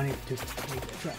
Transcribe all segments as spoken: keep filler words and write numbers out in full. I need to just make that track.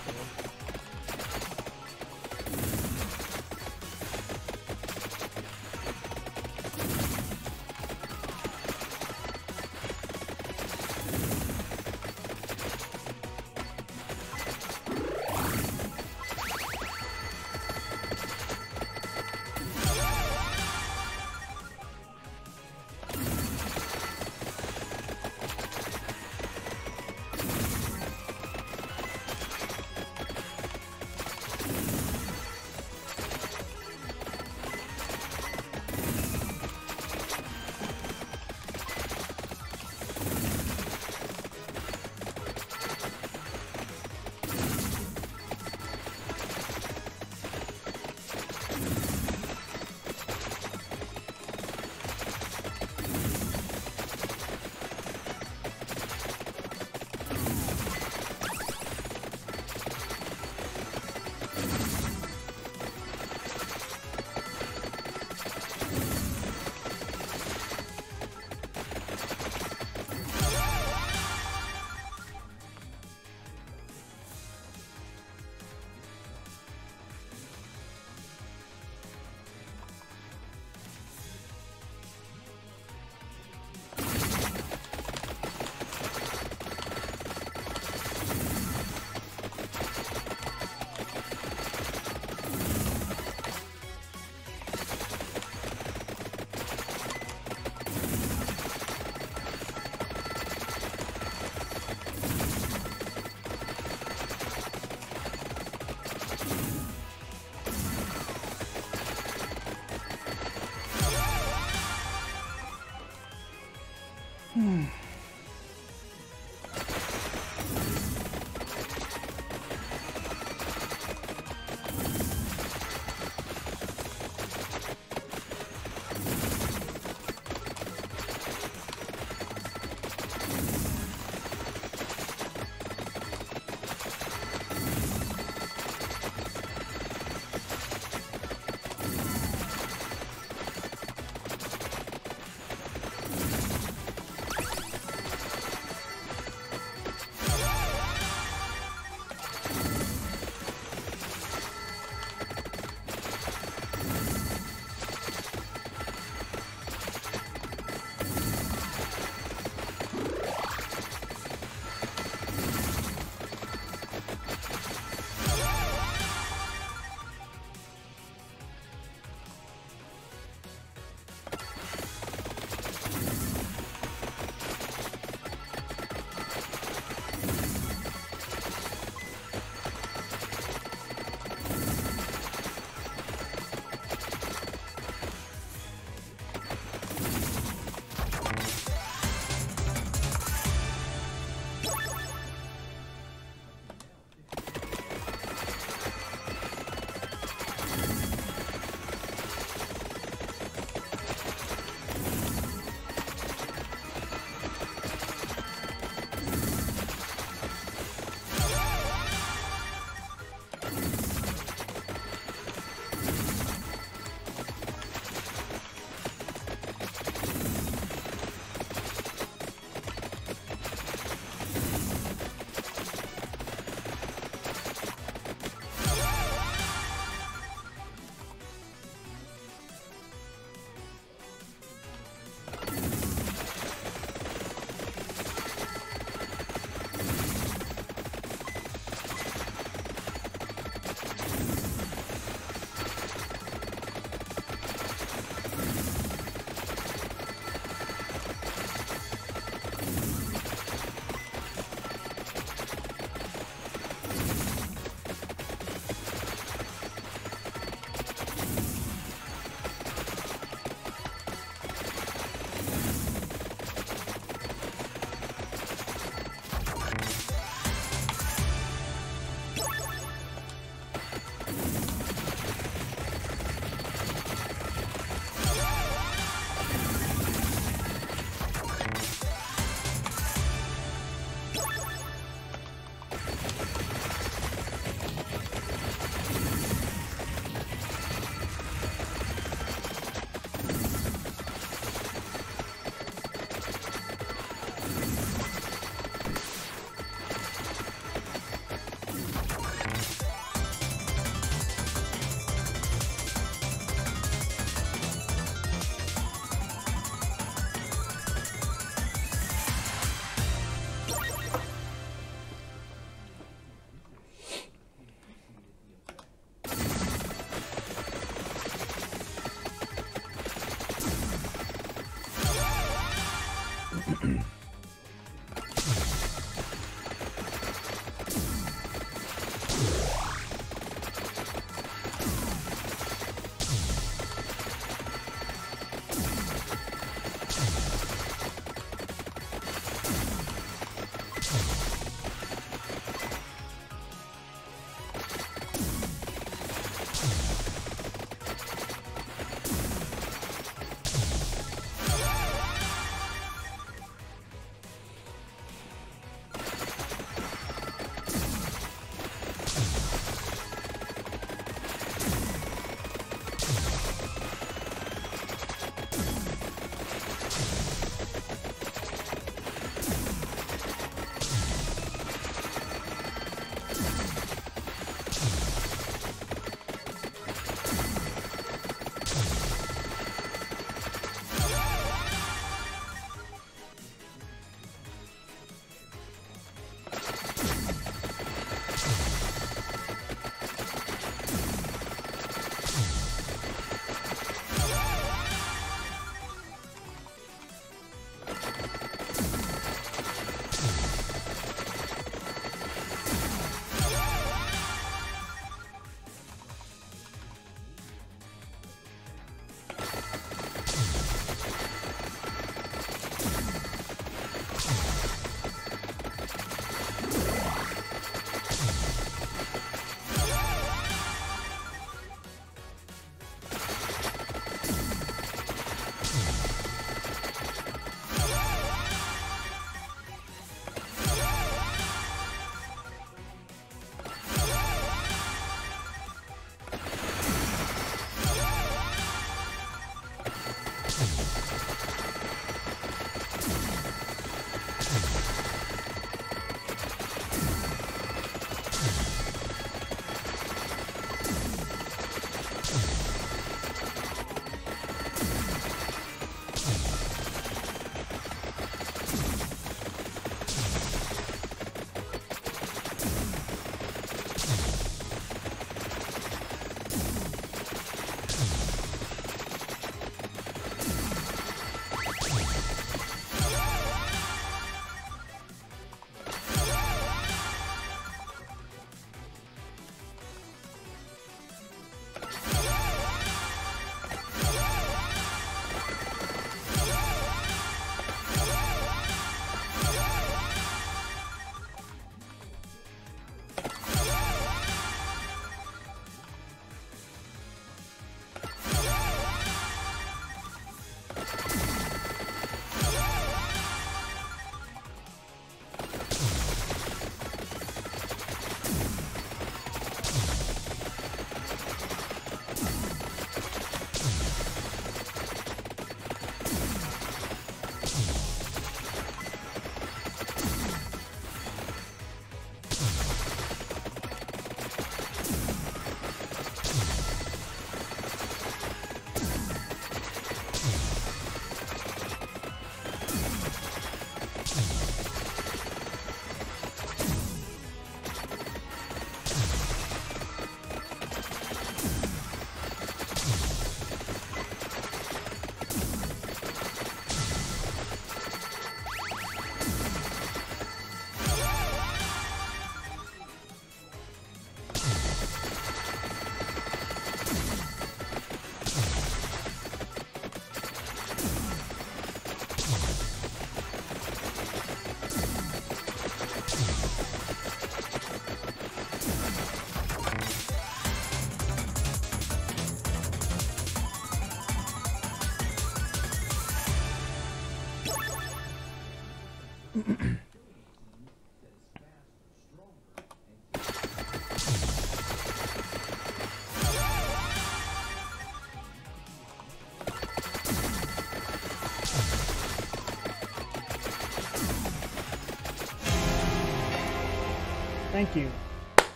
Thank you.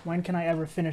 When can I ever finish